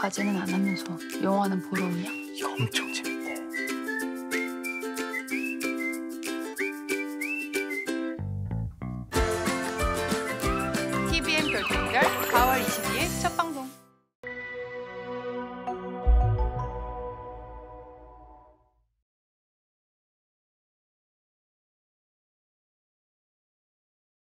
가지는 않으면서 영화는 보러 오냐? 이거 엄청